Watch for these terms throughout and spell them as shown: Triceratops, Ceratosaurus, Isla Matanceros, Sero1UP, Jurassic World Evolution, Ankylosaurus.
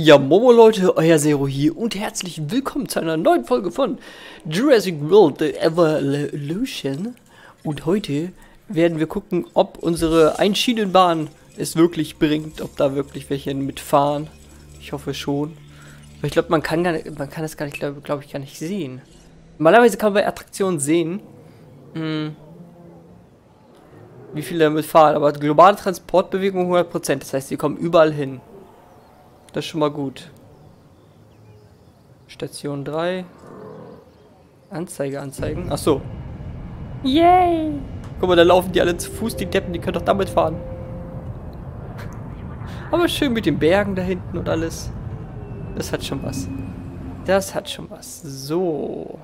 Ja, Momo Leute, euer Sero hier und herzlich willkommen zu einer neuen Folge von Jurassic World Evolution. Und heute werden wir gucken, ob unsere Einschienenbahn es wirklich bringt, ob da wirklich welche mitfahren. Ich hoffe schon. Aber ich glaube, man kann das gar nicht, glaube ich, gar nicht sehen. Normalerweise kann man bei Attraktionen sehen, wie viele damit fahren. Aber globale Transportbewegung 100%, das heißt, sie kommen überall hin. Das ist schon mal gut. Station 3. Anzeige anzeigen. Achso. Yay! Guck mal, da laufen die alle zu Fuß, die Deppen, die können doch damit fahren. Aber schön mit den Bergen da hinten und alles. Das hat schon was. Das hat schon was. So.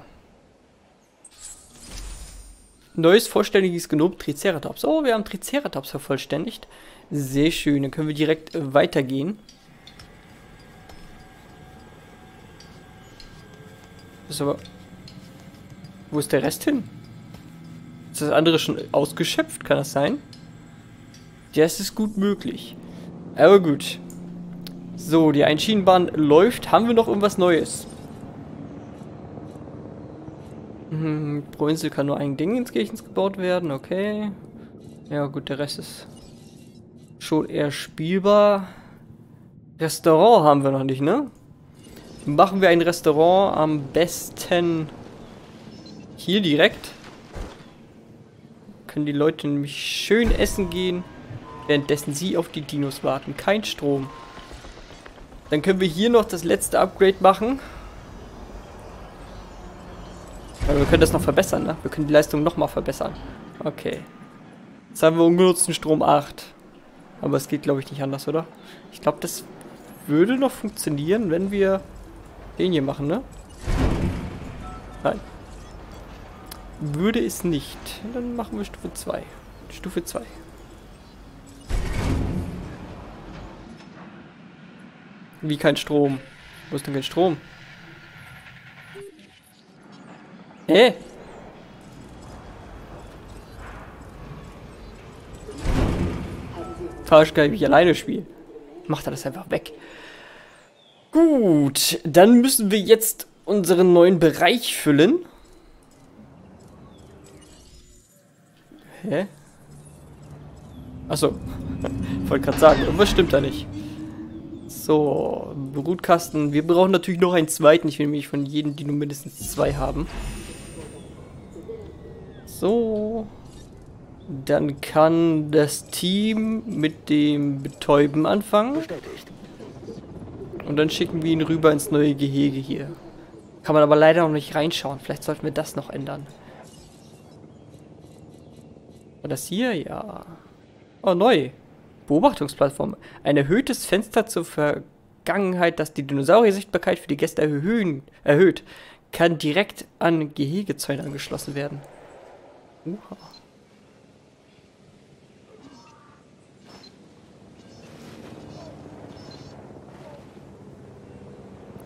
Neues vollständiges Genom Triceratops. Oh, wir haben Triceratops vervollständigt. Sehr schön. Dann können wir direkt weitergehen. Aber wo ist der Rest hin? Ist das andere schon ausgeschöpft? Kann das sein? Das ist gut möglich. Aber gut. So, die Einschienenbahn läuft. Haben wir noch irgendwas Neues? Pro Insel kann nur ein Ding ins Kirchens gebaut werden. Okay. Ja gut, der Rest ist schon eher spielbar. Restaurant haben wir noch nicht, ne? Machen wir ein Restaurant am besten hier direkt. Können die Leute nämlich schön essen gehen, währenddessen sie auf die Dinos warten. Kein Strom. Dann können wir hier noch das letzte Upgrade machen. Aber wir können das noch verbessern, ne? Wir können die Leistung nochmal verbessern. Okay. Jetzt haben wir ungenutzten Strom 8. Aber es geht, glaube ich, nicht anders, oder? Ich glaube, das würde noch funktionieren, wenn wir den hier machen, ne? Nein. Würde es nicht. Dann machen wir Stufe 2. Stufe 2. Wie kein Strom? Wo ist denn kein Strom? Hä? Falsch, kann ich mich alleine spielen. Macht er das einfach weg. Gut, dann müssen wir jetzt unseren neuen Bereich füllen. Hä? Achso. Wollte gerade sagen, irgendwas stimmt da nicht. So, Brutkasten. Wir brauchen natürlich noch einen zweiten. Ich will nämlich von jedem, die nur mindestens zwei haben. So. Dann kann das Team mit dem Betäuben anfangen. Bestätigt. Und dann schicken wir ihn rüber ins neue Gehege hier. Kann man aber leider noch nicht reinschauen. Vielleicht sollten wir das noch ändern. Und das hier? Ja. Oh, neu. Beobachtungsplattform. Ein erhöhtes Fenster zur Vergangenheit, das die Dinosaurier-Sichtbarkeit für die Gäste erhöht. Kann direkt an Gehegezäune angeschlossen werden. Uha.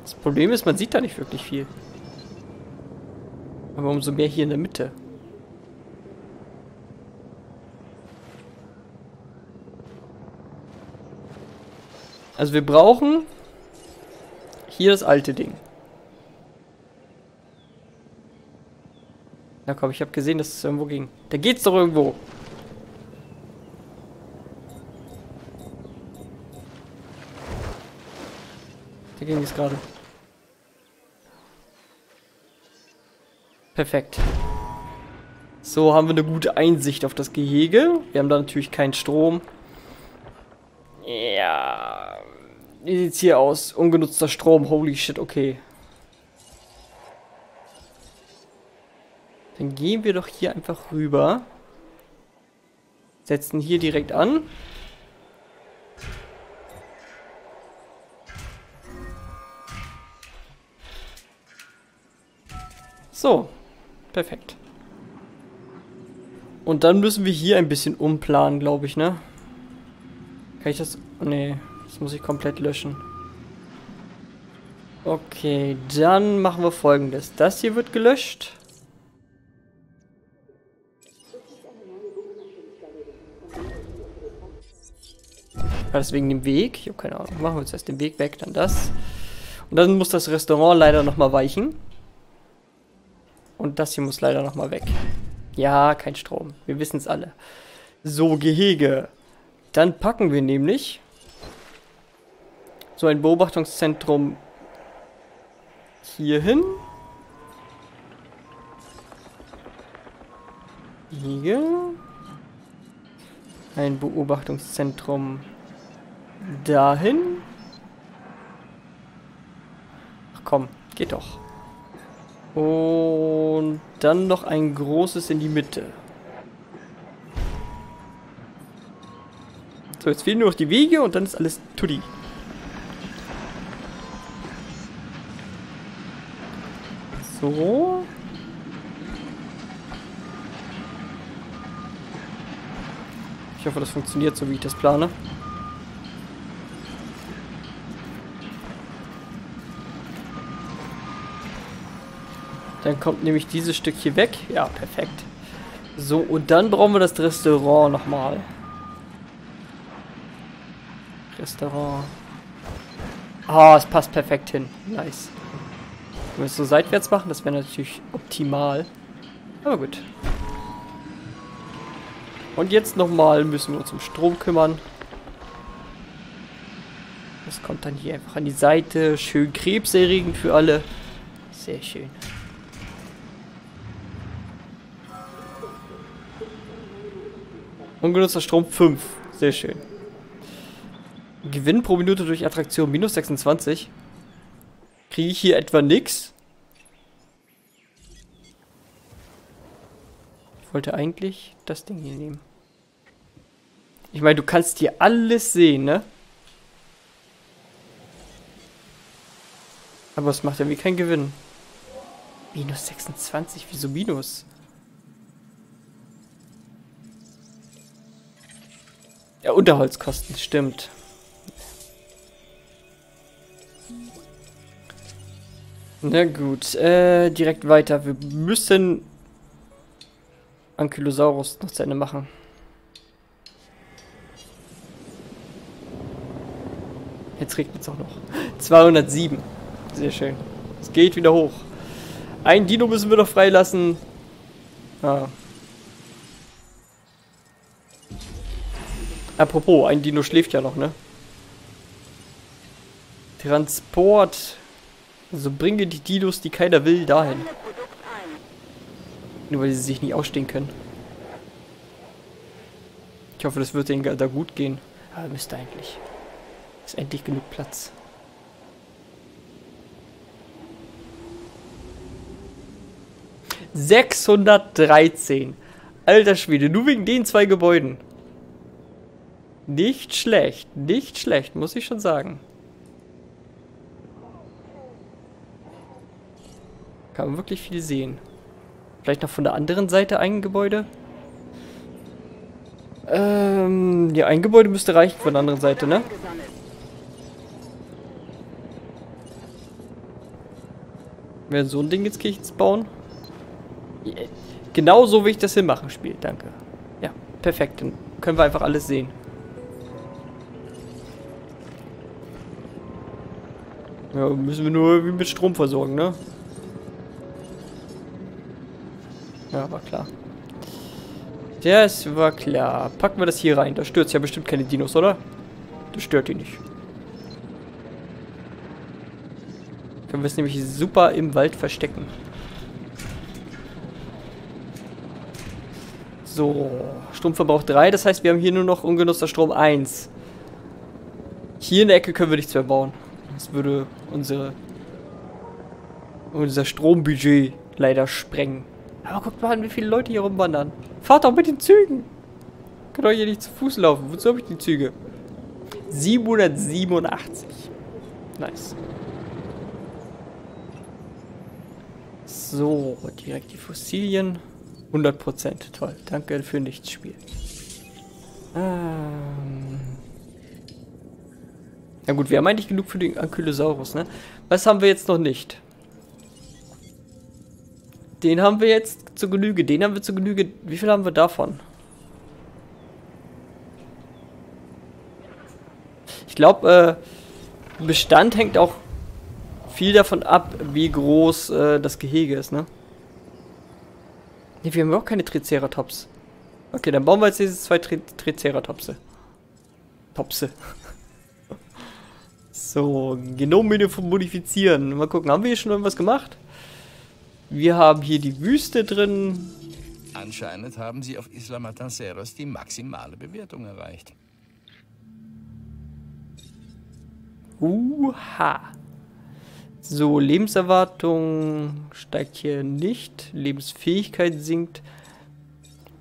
Das Problem ist, man sieht da nicht wirklich viel. Aber umso mehr hier in der Mitte. Also wir brauchen hier das alte Ding. Na komm, ich habe gesehen, dass es irgendwo ging. Da geht's doch irgendwo. Da ging es gerade. Perfekt. So haben wir eine gute Einsicht auf das Gehege. Wir haben da natürlich keinen Strom. Ja. Wie sieht's hier aus? Ungenutzter Strom. Holy shit, okay. Dann gehen wir doch hier einfach rüber. Setzen hier direkt an. So. Perfekt. Und dann müssen wir hier ein bisschen umplanen, glaube ich, ne? Kann ich das... Nee, das muss ich komplett löschen. Okay, dann machen wir Folgendes. Das hier wird gelöscht. War das wegen dem Weg? Ich habe keine Ahnung. Machen wir jetzt erst den Weg weg, dann das. Und dann muss das Restaurant leider nochmal weichen. Und das hier muss leider nochmal weg. Ja, kein Strom. Wir wissen es alle. So, Gehege. Dann packen wir nämlich so ein Beobachtungszentrum hier hin. Gehege. Ein Beobachtungszentrum dahin. Ach komm, geht doch. Und dann noch ein großes in die Mitte. So, jetzt fehlen nur noch die Wege und dann ist alles tutti. So. Ich hoffe, das funktioniert so, wie ich das plane. Dann kommt nämlich dieses Stück hier weg. Ja, perfekt. So, und dann brauchen wir das Restaurant nochmal. Restaurant. Ah, es passt perfekt hin. Nice. Wenn wir es so seitwärts machen, das wäre natürlich optimal. Aber gut. Und jetzt nochmal müssen wir uns um Strom kümmern. Das kommt dann hier einfach an die Seite. Schön krebserregend für alle. Sehr schön. Ungenutzter Strom 5. Sehr schön. Gewinn pro Minute durch Attraktion minus 26. Kriege ich hier etwa nix? Ich wollte eigentlich das Ding hier nehmen. Ich meine, du kannst hier alles sehen, ne? Aber es macht irgendwie keinen Gewinn. Minus 26, wieso minus? Ja, Unterholzkosten, stimmt. Na gut, direkt weiter. Wir müssen Ankylosaurus noch zu Ende machen. Jetzt regnet es auch noch. 207. Sehr schön. Es geht wieder hoch. Ein Dino müssen wir noch freilassen. Ah. Apropos, ein Dino schläft ja noch, ne? Transport. Also bringe die Dinos, die keiner will, dahin. Nur weil sie sich nicht ausstehen können. Ich hoffe, das wird denen da gut gehen. Aber müsste eigentlich. Ist endlich genug Platz. ...613. Alter Schwede, nur wegen den zwei Gebäuden. Nicht schlecht, muss ich schon sagen. Kann man wirklich viel sehen. Vielleicht noch von der anderen Seite ein Gebäude? Ja, ein Gebäude müsste reichen von der anderen Seite, ne? Wäre so ein Ding jetzt Kirchens bauen? Genau so will ich das hier machen, Spiel, danke. Ja, perfekt, dann können wir einfach alles sehen. Ja, müssen wir nur irgendwie mit Strom versorgen, ne? Ja, war klar. Das war klar. Packen wir das hier rein. Da stört es ja bestimmt keine Dinos, oder? Das stört die nicht. Können wir es nämlich super im Wald verstecken. So, Stromverbrauch 3. Das heißt, wir haben hier nur noch ungenutzter Strom 1. Hier in der Ecke können wir nichts mehr bauen. Das würde unser Strombudget leider sprengen. Aber guckt mal an, wie viele Leute hier rumwandern. Fahrt doch mit den Zügen. Könnt doch hier nicht zu Fuß laufen. Wozu habe ich die Züge? 787. Nice. So, direkt die Fossilien. 100%. Toll. Danke für nichts, Spiel. Na gut, wir haben eigentlich genug für den Ankylosaurus, ne? Was haben wir jetzt noch nicht? Den haben wir jetzt zu Genüge. Den haben wir zu Genüge. Wie viel haben wir davon? glaube, Bestand hängt auch viel davon ab, wie groß das Gehege ist, ne? Ne, wir haben auch keine Triceratops. Okay, dann bauen wir jetzt diese zwei Triceratopse. Topse. So, Genommenü modifizieren. Mal gucken, haben wir hier schon irgendwas gemacht? Wir haben hier die Wüste drin. Anscheinend haben sie auf Isla Matanceros die maximale Bewertung erreicht. Uha. So, Lebenserwartung steigt hier nicht. Lebensfähigkeit sinkt.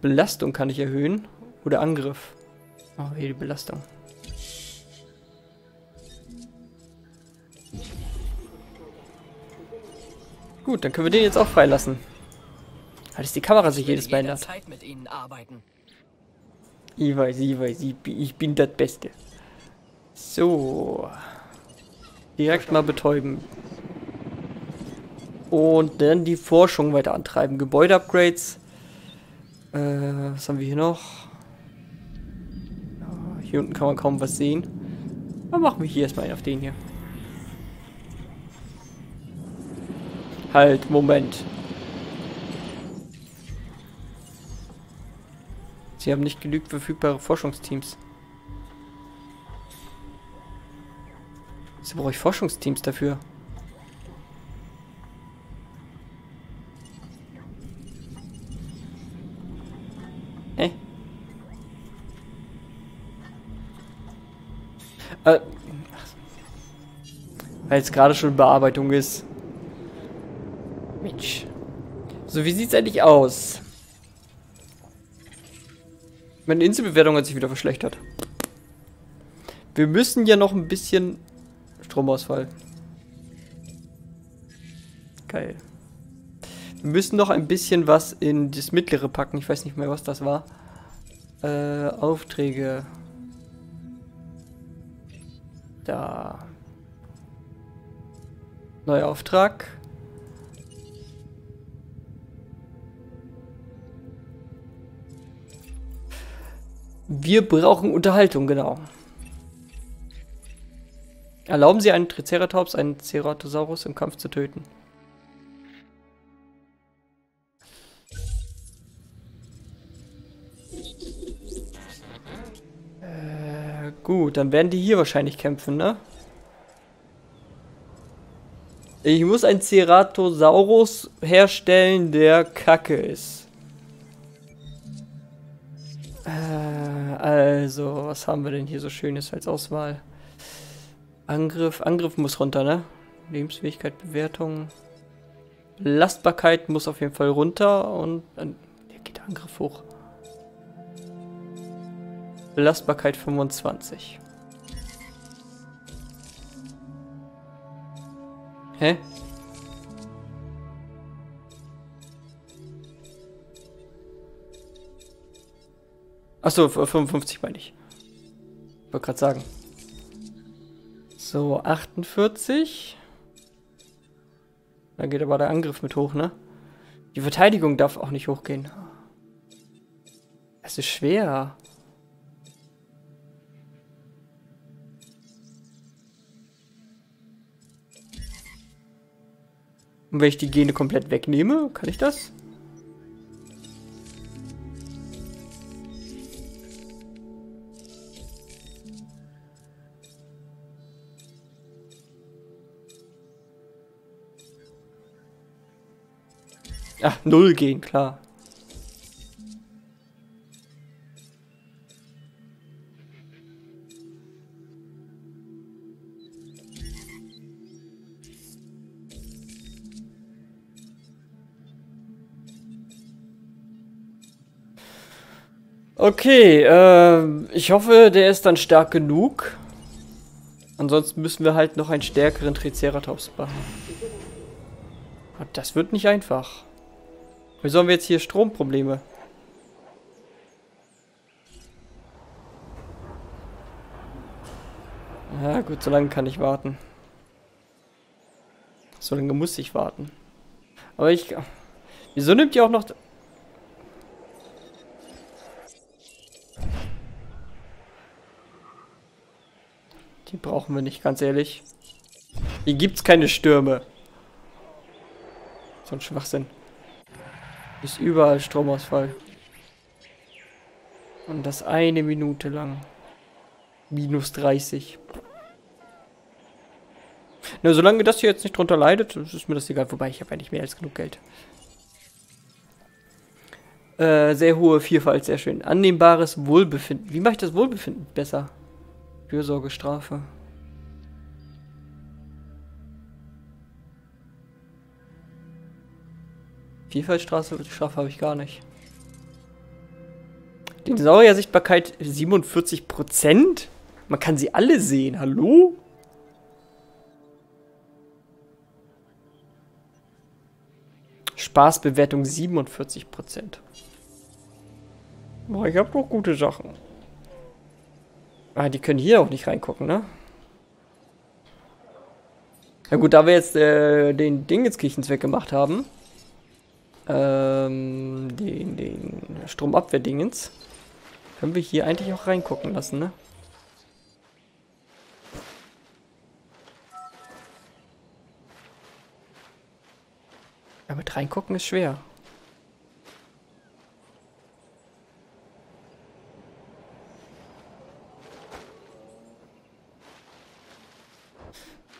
Belastung kann ich erhöhen. Oder Angriff. Oh, hier die Belastung. Gut, dann können wir den jetzt auch freilassen. Hat es die Kamera sich jedes Mal ändert. Ich bin das Beste. So. Direkt mal betäuben. Und dann die Forschung weiter antreiben. Gebäude-Upgrades. Was haben wir hier noch? Hier unten kann man kaum was sehen. Dann machen wir hier erstmal einen auf den hier. Halt, Moment. Sie haben nicht genügend verfügbare Forschungsteams. Wieso brauche ich Forschungsteams dafür? Hä? Weil es gerade schon Bearbeitung ist. Mensch. So, wie sieht's eigentlich aus? Meine Inselbewertung hat sich wieder verschlechtert. Wir müssen ja noch ein bisschen Stromausfall. Geil. Wir müssen noch ein bisschen was in das mittlere packen. Ich weiß nicht mehr, was das war. Aufträge. Da. Neuer Auftrag. Wir brauchen Unterhaltung, genau. Erlauben Sie einen Triceratops, einen Ceratosaurus im Kampf zu töten. Gut, dann werden die hier wahrscheinlich kämpfen, ne? Ich muss einen Ceratosaurus herstellen, der Kacke ist. Also, was haben wir denn hier so Schönes als Auswahl? Angriff, Angriff muss runter, ne? Lebensfähigkeit, Bewertung. Belastbarkeit muss auf jeden Fall runter und dann geht der Angriff hoch. Belastbarkeit 25. Hä? Achso, 55 meine ich. Wollte gerade sagen. So, 48. Dann geht aber der Angriff mit hoch, ne? Die Verteidigung darf auch nicht hochgehen. Es ist schwer. Und wenn ich die Gene komplett wegnehme, kann ich das? Ach, 0 gehen, klar. Okay, ich hoffe, der ist dann stark genug. Ansonsten müssen wir halt noch einen stärkeren Triceratops bauen. Und das wird nicht einfach. Wieso haben wir jetzt hier Stromprobleme? Ja gut, so lange kann ich warten. So lange muss ich warten. Aber ich... Wieso nimmt ihr auch noch... Die brauchen wir nicht, ganz ehrlich. Hier gibt's keine Stürme. So ein Schwachsinn. Ist überall Stromausfall. Und das eine Minute lang. Minus 30. Na, solange das hier jetzt nicht drunter leidet, ist mir das egal. Wobei, ich habe eigentlich mehr als genug Geld. Sehr hohe Vielfalt, sehr schön. Annehmbares Wohlbefinden. Wie mache ich das Wohlbefinden besser? Fürsorge, Strafe. Vielfaltstrafe habe ich gar nicht. Dinosaurier-Sichtbarkeit 47%? Man kann sie alle sehen, hallo? Spaßbewertung 47%. Boah, ich hab doch gute Sachen. Ah, die können hier auch nicht reingucken, ne? Na gut, da wir jetzt den Ding jetzt Kirchenzweck gemacht haben. Den Stromabwehrdingens. Können wir hier eigentlich auch reingucken lassen, ne? Aber mit reingucken ist schwer.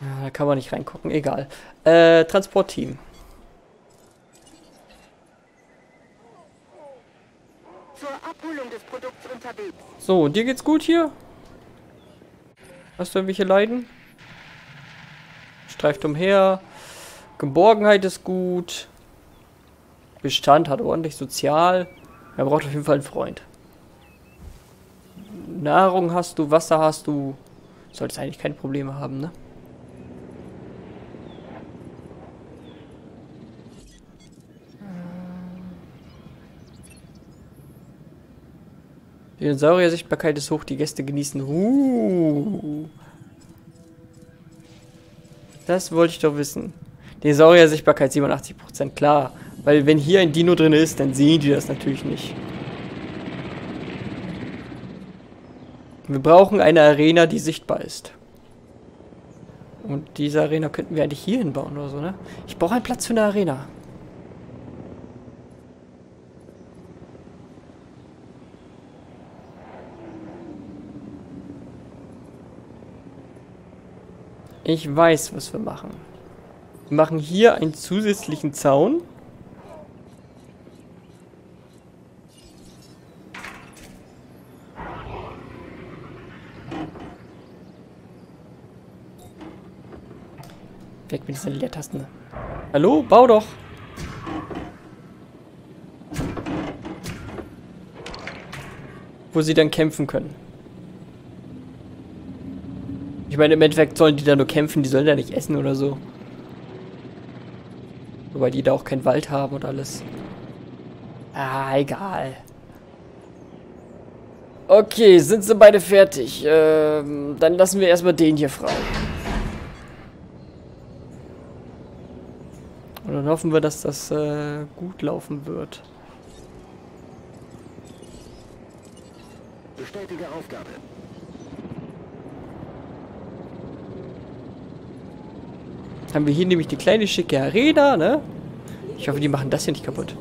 Ja, da kann man nicht reingucken, egal. Transportteam. So, und dir geht's gut hier? Hast du irgendwelche Leiden? Streift umher. Geborgenheit ist gut. Bestand hat ordentlich sozial. Er braucht auf jeden Fall einen Freund. Nahrung hast du, Wasser hast du. Solltest eigentlich keine Probleme haben, ne? Die Dinosaurier-Sichtbarkeit ist hoch, die Gäste genießen. Das wollte ich doch wissen. Dinosaurier-Sichtbarkeit 87%, klar. Weil wenn hier ein Dino drin ist, dann sehen die das natürlich nicht. Wir brauchen eine Arena, die sichtbar ist. Und diese Arena könnten wir eigentlich hier hinbauen oder so, ne? Ich brauche einen Platz für eine Arena. Ich weiß, was wir machen. Wir machen hier einen zusätzlichen Zaun. Weg mit diesen Leertasten. Hallo? Bau doch! Wo sie dann kämpfen können. Ich meine, im Endeffekt sollen die da nur kämpfen, die sollen da nicht essen oder so. Wobei die da auch keinen Wald haben und alles. Ah, egal. Okay, sind sie beide fertig. Dann lassen wir erstmal den hier frei. Und dann hoffen wir, dass das gut laufen wird. Bestätige Aufgabe. Haben wir hier nämlich die kleine schicke Arena, ne? Ich hoffe, die machen das hier nicht kaputt.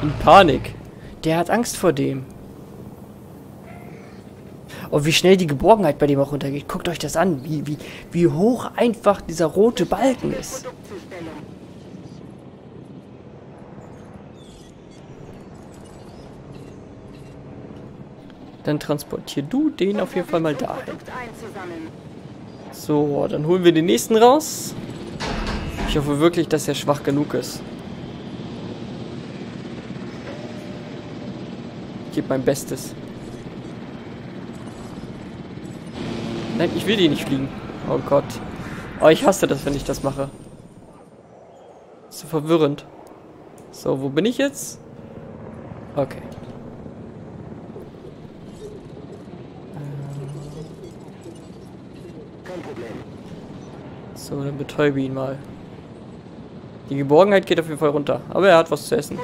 In Panik. Der hat Angst vor dem. Und wie schnell die Geborgenheit bei dem auch runtergeht. Guckt euch das an, wie hoch einfach dieser rote Balken ist. Dann transportier du den auf jeden Fall mal dahin. So, dann holen wir den nächsten raus. Ich hoffe wirklich, dass er schwach genug ist. Ich gebe mein Bestes. Nein, ich will den nicht fliegen. Oh Gott. Oh, ich hasse das, wenn ich das mache. Das ist so verwirrend. So, wo bin ich jetzt? Okay. So, dann betäube ihn mal. Die Geborgenheit geht auf jeden Fall runter. Aber er hat was zu essen.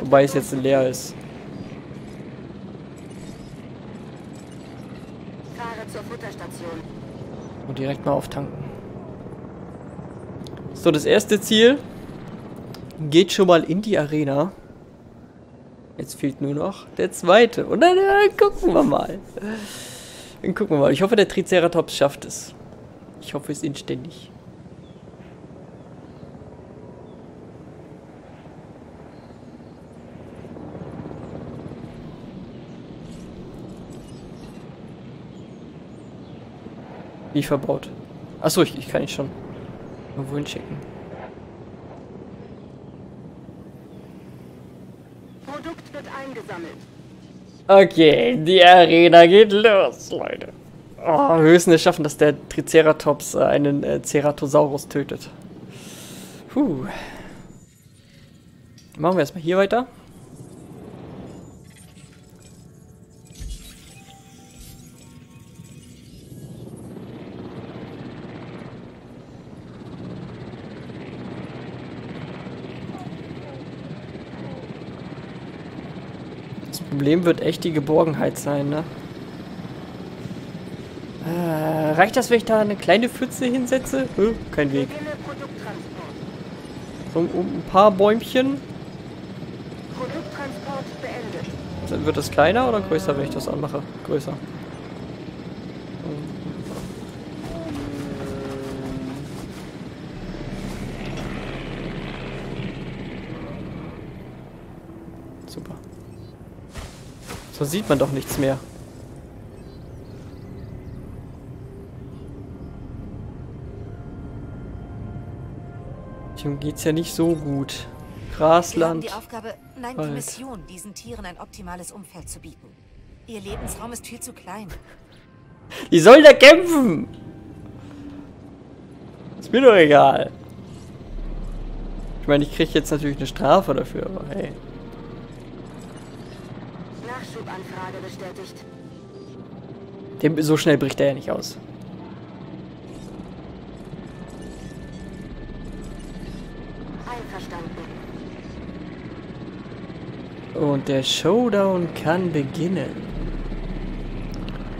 Wobei es jetzt leer ist. Fahre zur Futterstation. Und direkt mal auftanken. So, das erste Ziel geht schon mal in die Arena. Jetzt fehlt nur noch der zweite. Und dann gucken wir mal. Dann gucken wir mal. Ich hoffe, der Triceratops schafft es. Ich hoffe es inständig. Wie verbaut. Achso, ich kann ihn schon irgendwo hinschicken. Produkt wird eingesammelt. Okay, die Arena geht los, Leute. Oh, wir müssen es schaffen, dass der Triceratops einen Ceratosaurus tötet. Puh. Machen wir erstmal hier weiter. Problem wird echt die Geborgenheit sein, ne? Reicht das, wenn ich da eine kleine Pfütze hinsetze? Kein Weg. So, um ein paar Bäumchen. Produkttransport beendet. Dann wird das kleiner oder größer, wenn ich das anmache? Größer. Super. So sieht man doch nichts mehr. Dem geht's ja nicht so gut. Grasland. Wir haben die Aufgabe, nein, die Mission, diesen Tieren ein optimales Umfeld zu bieten. Ihr Lebensraum ist viel zu klein. Die sollen da kämpfen! Ist mir doch egal. Ich meine, ich krieg jetzt natürlich eine Strafe dafür, aber hey. Nachschubanfrage bestätigt. Dem, so schnell bricht er ja nicht aus. Und der Showdown kann beginnen.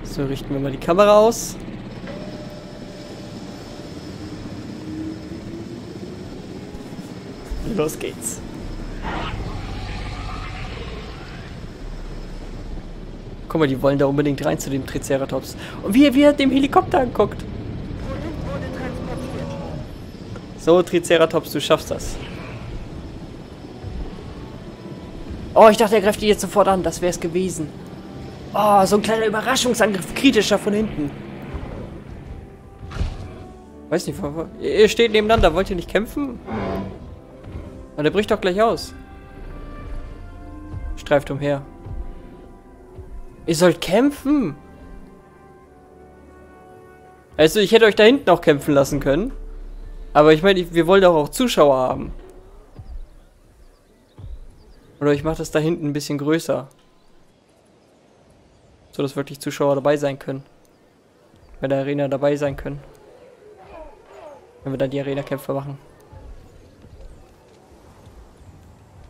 So, richten wir mal die Kamera aus. Los geht's. Guck mal, die wollen da unbedingt rein zu dem Triceratops. Und wie er dem Helikopter anguckt. So, Triceratops, du schaffst das. Oh, ich dachte, er greift die jetzt sofort an. Das wäre es gewesen. Oh, so ein kleiner Überraschungsangriff. Kritischer von hinten. Weiß nicht, ihr steht nebeneinander. Wollt ihr nicht kämpfen? Aber der bricht doch gleich aus. Streift umher. Ihr sollt kämpfen. Also, ich hätte euch da hinten auch kämpfen lassen können. Aber ich meine, wir wollen doch auch Zuschauer haben. Oder ich mache das da hinten ein bisschen größer. So, dass wirklich Zuschauer dabei sein können. Bei der Arena dabei sein können. Wenn wir dann die Arena-Kämpfe machen.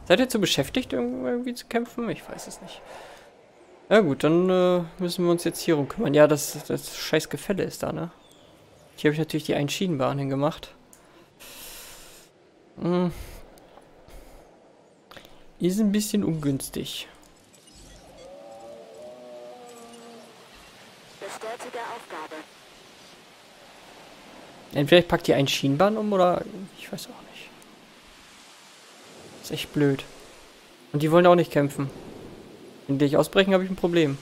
Seid ihr zu beschäftigt, irgendwie zu kämpfen? Ich weiß es nicht. Na gut, dann müssen wir uns jetzt hier rum kümmern. Ja, das scheiß Gefälle ist da, ne? Hier habe ich natürlich die Einschienenbahn hingemacht. Hm. Ist ein bisschen ungünstig. Bestätige Aufgabe. Entweder ich packe die einen Schienenbahn um oder ich weiß auch nicht. Ist echt blöd. Und die wollen auch nicht kämpfen. Wenn die ich ausbrechen, habe ich ein Problem.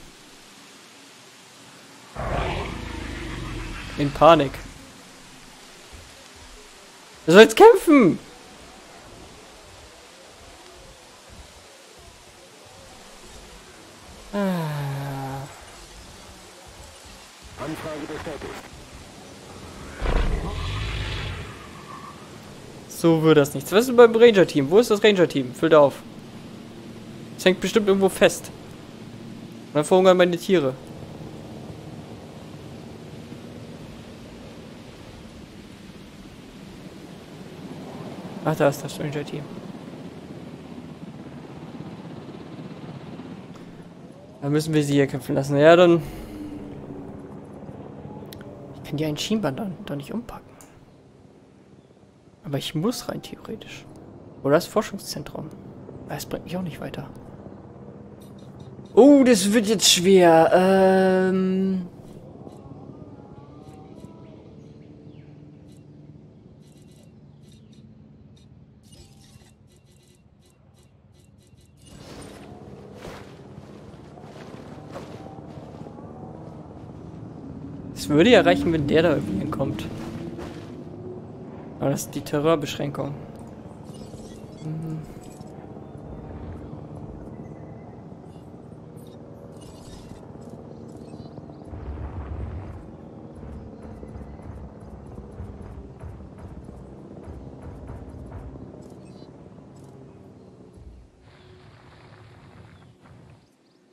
In Panik. Wer soll jetzt kämpfen? So wird das nichts. Was ist beim Ranger-Team? Wo ist das Ranger-Team? Füllt auf. Es hängt bestimmt irgendwo fest. Und dann verhungern meine Tiere. Ach, da ist das Ranger-Team. Da müssen wir sie hier kämpfen lassen. Ja, dann Wenn die ein Schienband da nicht umpacken. Aber ich muss rein theoretisch. Oder das Forschungszentrum. Das bringt mich auch nicht weiter. Oh, das wird jetzt schwer. Es würde ja reichen, wenn der da irgendwie hinkommt. Aber das ist die Terrorbeschränkung.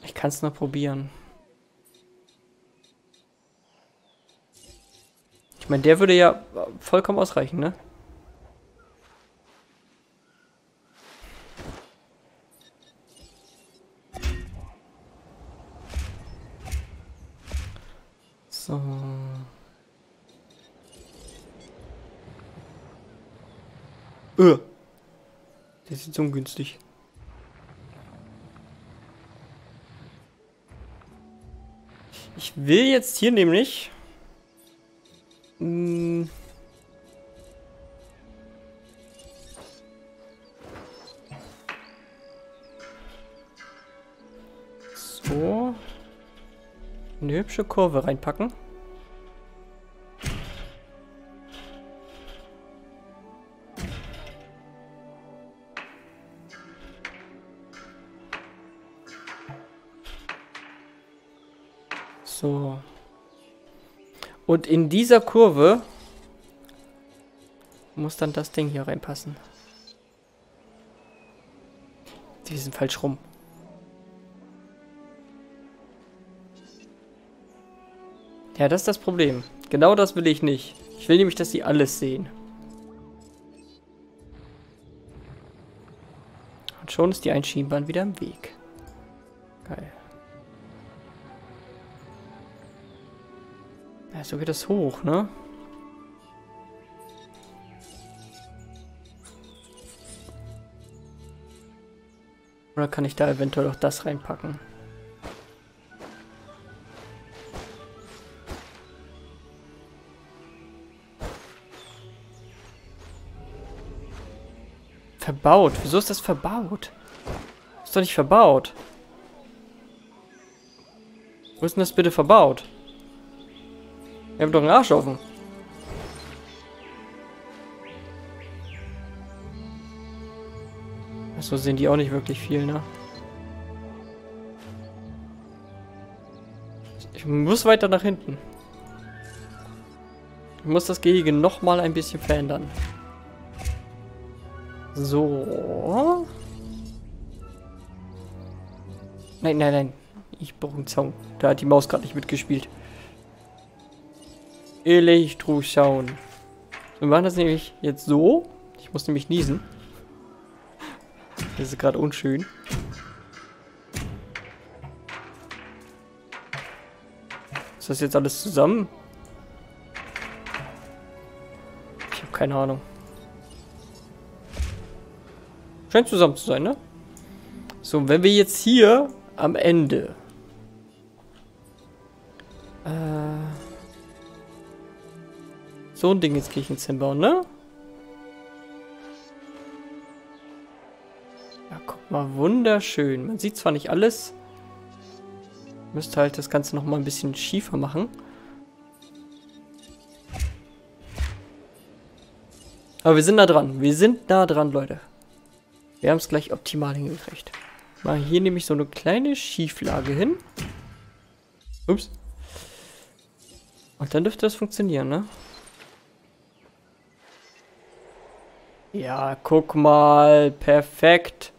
Ich kann es noch probieren. Ich meine, der würde ja vollkommen ausreichen, ne? So. Das ist jetzt ungünstig. Ich will jetzt hier nämlich... So. Eine hübsche Kurve reinpacken. So. Und in dieser Kurve muss dann das Ding hier reinpassen. Die sind falsch rum. Ja, das ist das Problem. Genau das will ich nicht. Ich will nämlich, dass die alles sehen. Und schon ist die Einschienbahn wieder im Weg. Geil. Ja, so geht das hoch, ne? Oder kann ich da eventuell auch das reinpacken? Verbaut. Wieso ist das verbaut? Ist doch nicht verbaut. Wo ist denn das bitte verbaut? Wir haben doch einen Arsch offen. Achso, sehen die auch nicht wirklich viel, ne? Ich muss weiter nach hinten. Ich muss das Gehege nochmal ein bisschen verändern. So. Nein, nein, nein. Ich brauche einen Zaun. Da hat die Maus gerade nicht mitgespielt. Elektrozaun. Wir machen das nämlich jetzt so. Ich muss nämlich niesen. Das ist gerade unschön. Ist das jetzt alles zusammen? Ich habe keine Ahnung. Scheint zusammen zu sein, ne? So, wenn wir jetzt hier am Ende... so ein Ding ins Kirchenzimmer bauen, ne? Ja, guck mal, wunderschön. Man sieht zwar nicht alles. Müsste halt das Ganze nochmal ein bisschen schiefer machen. Aber wir sind nah dran. Wir sind nah dran, Leute. Wir haben es gleich optimal hingekriegt. Mal hier nämlich so eine kleine Schieflage hin. Ups. Und dann dürfte das funktionieren, ne? Ja, guck mal. Perfekt.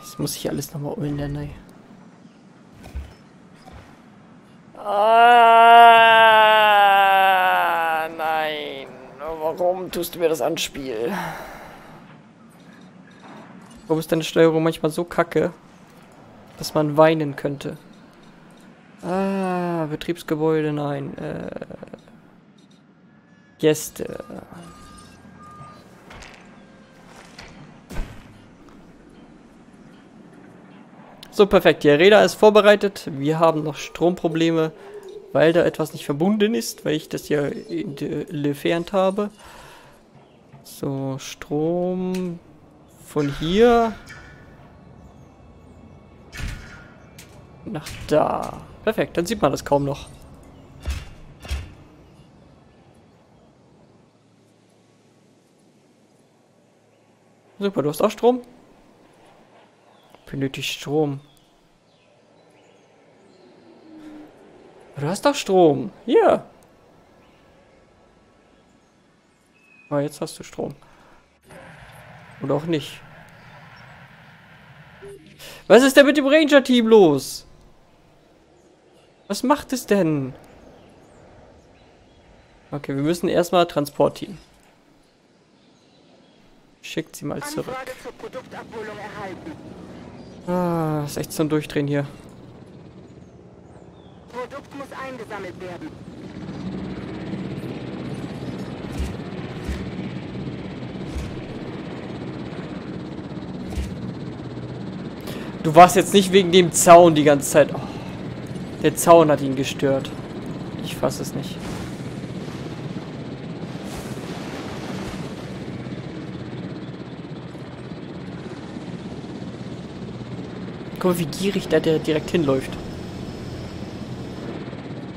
Jetzt muss ich alles nochmal umändern. Ah, nein. Warum tust du mir das ans Spiel? Warum ist deine Steuerung manchmal so kacke, dass man weinen könnte? Ah, Betriebsgebäude, nein. Gäste. So, perfekt. Die Arena ist vorbereitet. Wir haben noch Stromprobleme, weil da etwas nicht verbunden ist, weil ich das hier entfernt habe. So, Strom von hier nach da. Perfekt, dann sieht man das kaum noch. Super, du hast auch Strom? Benötigt Strom. Du hast doch Strom. Hier. Ah, jetzt hast du Strom. Oder auch nicht. Was ist denn mit dem Ranger-Team los? Was macht es denn? Okay, wir müssen erstmal Transportteam. Schickt sie mal zurück. Ah, ist echt zum Durchdrehen hier. Produkt muss eingesammelt werden. Du warst jetzt nicht wegen dem Zaun die ganze Zeit. Oh, der Zaun hat ihn gestört. Ich fasse es nicht. Guck mal, wie gierig der direkt hinläuft.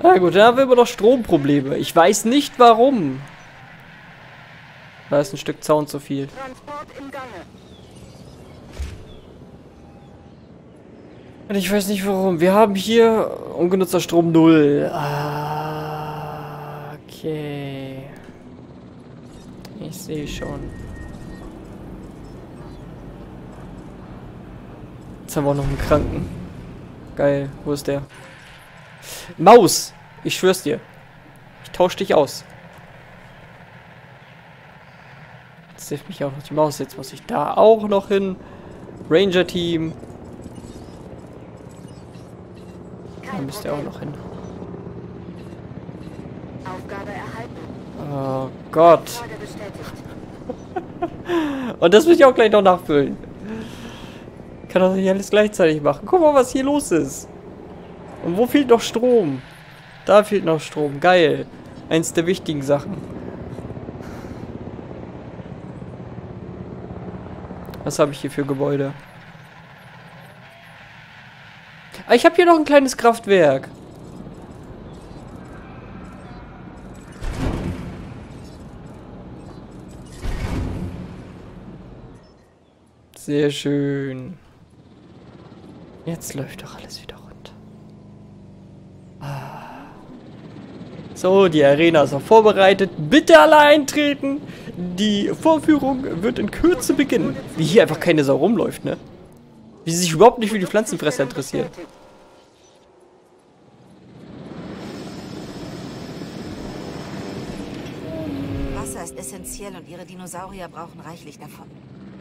Na gut, da haben wir immer noch Stromprobleme. Ich weiß nicht warum. Da ist ein Stück Zaun zu viel. Transport im Gange. Und ich weiß nicht warum. Wir haben hier ungenutzter Strom 0. Ah, okay. Ich sehe schon. Jetzt haben wir auch noch einen Kranken. Geil, wo ist der? Maus! Ich schwör's dir. Ich tausche dich aus. Jetzt hilft mich auch noch die Maus. Jetzt muss ich da auch noch hin. Ranger-Team. Da müsst ihr auch noch hin. Aufgabe erhalten. Oh Gott. Und das will ich auch gleich noch nachfüllen. Ich kann das nicht alles gleichzeitig machen. Guck mal, was hier los ist. Und wo fehlt noch Strom? Da fehlt noch Strom. Geil. Eins der wichtigen Sachen. Was habe ich hier für Gebäude? Ah, ich habe hier noch ein kleines Kraftwerk. Sehr schön. Jetzt läuft doch alles wieder. So, die Arena ist auch vorbereitet. Bitte alle eintreten. Die Vorführung wird in Kürze beginnen. Wie hier einfach keine Sau rumläuft, ne? Wie sie sich überhaupt nicht für die Pflanzenfresser interessiert. Wasser ist essentiell und ihre Dinosaurier brauchen reichlich davon.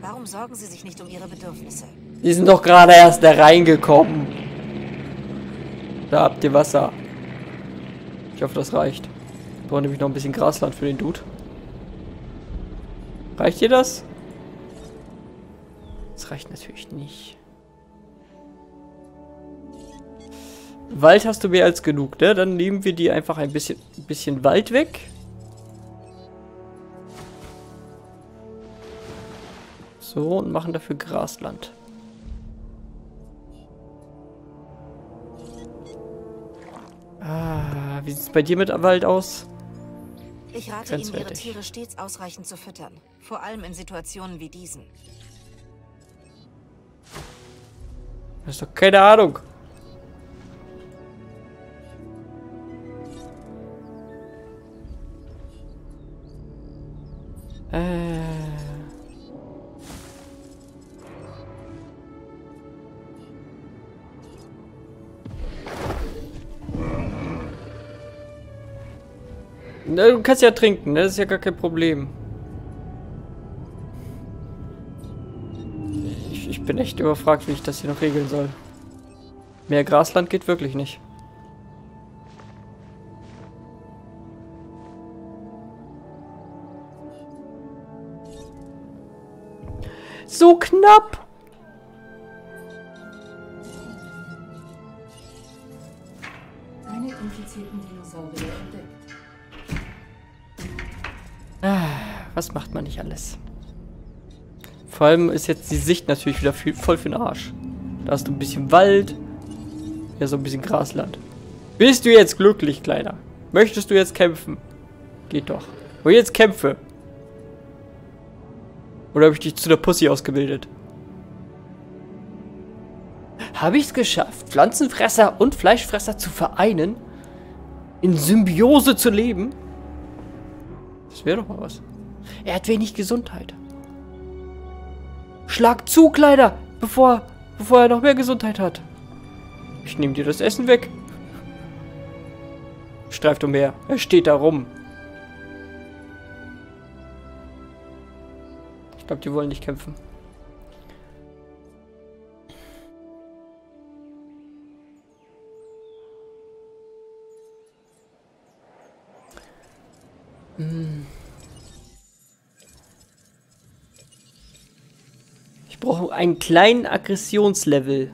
Warum sorgen sie sich nicht um ihre Bedürfnisse? Die sind doch gerade erst da reingekommen. Da habt ihr Wasser. Ich hoffe, das reicht. Ich brauche nämlich noch ein bisschen Grasland für den Dude. Reicht dir das? Das reicht natürlich nicht. Wald hast du mehr als genug, ne? Dann nehmen wir die einfach ein bisschen Wald weg. So, und machen dafür Grasland. Ah, wie sieht es bei dir mit Wald aus? Ich rate Ihnen, Ihre Tiere stets ausreichend zu füttern. Vor allem in Situationen wie diesen. Das ist doch keine Ahnung. Du kannst ja trinken, das ist ja gar kein Problem. bin echt überfragt, wie ich das hier noch regeln soll. Mehr Grasland geht wirklich nicht. So knapp! Keine infizierten Dinosaurier entdeckt. Was macht man nicht alles? Vor allem ist jetzt die Sicht natürlich wieder voll für den Arsch. Da hast du ein bisschen Wald, ja, so ein bisschen Grasland. Bist du jetzt glücklich, Kleiner? Möchtest du jetzt kämpfen? Geht doch. Wo jetzt kämpfe? Oder habe ich dich zu der Pussy ausgebildet? Habe ich es geschafft, Pflanzenfresser und Fleischfresser zu vereinen? In Symbiose zu leben? Das wäre doch mal was. Er hat wenig Gesundheit. Schlag zu, Kleider, bevor er noch mehr Gesundheit hat. Ich nehme dir das Essen weg. Streift umher. Er steht da rum. Ich glaube, die wollen nicht kämpfen. Ich brauche einen kleinen Aggressionslevel.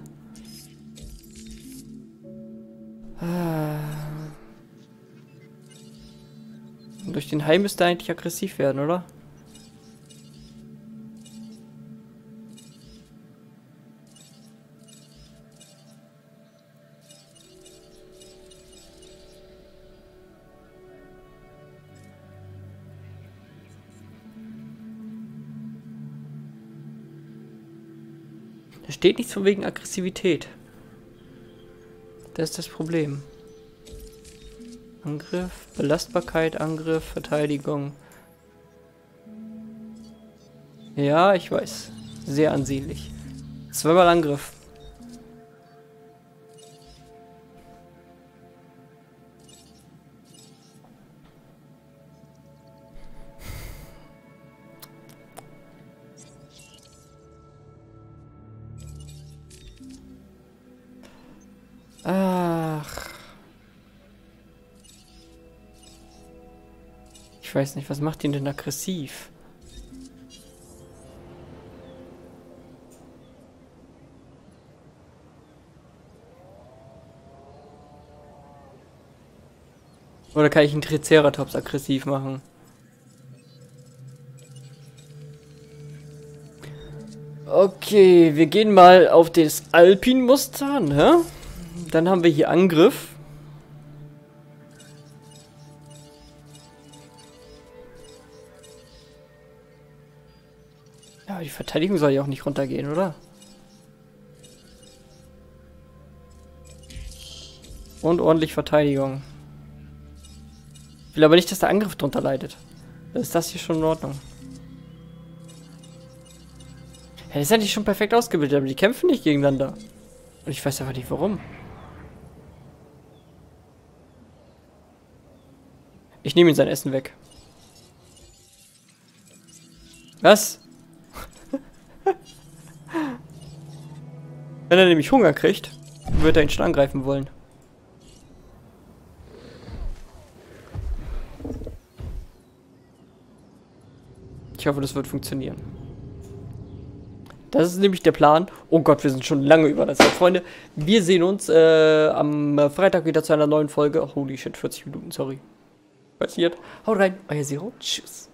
Und durch den Hai müsste er eigentlich aggressiv werden, oder? Da steht nichts von wegen Aggressivität. Das ist das Problem. Angriff, Belastbarkeit, Angriff, Verteidigung. Ja, ich weiß. Sehr ansehnlich. Zweimal Angriff. Ich weiß nicht, was macht ihn denn aggressiv? Oder kann ich einen Triceratops aggressiv machen? Okay, wir gehen mal auf das Alpin-Muster, ne? Dann haben wir hier Angriff. Die Verteidigung soll ja auch nicht runtergehen, oder? Und ordentlich Verteidigung. Ich will aber nicht, dass der Angriff drunter leidet. Dann ist das hier schon in Ordnung. Ja, das ist eigentlich schon perfekt ausgebildet, aber die kämpfen nicht gegeneinander. Und ich weiß einfach nicht, warum. Ich nehme ihm sein Essen weg. Was? Wenn er nämlich Hunger kriegt, wird er ihn schon angreifen wollen. Ich hoffe, das wird funktionieren. Das ist nämlich der Plan. Oh Gott, wir sind schon lange über das Zeit, Freunde. Wir sehen uns am Freitag wieder zu einer neuen Folge. Holy shit, 40 Minuten, sorry. Passiert. Haut rein, euer Sero. Tschüss.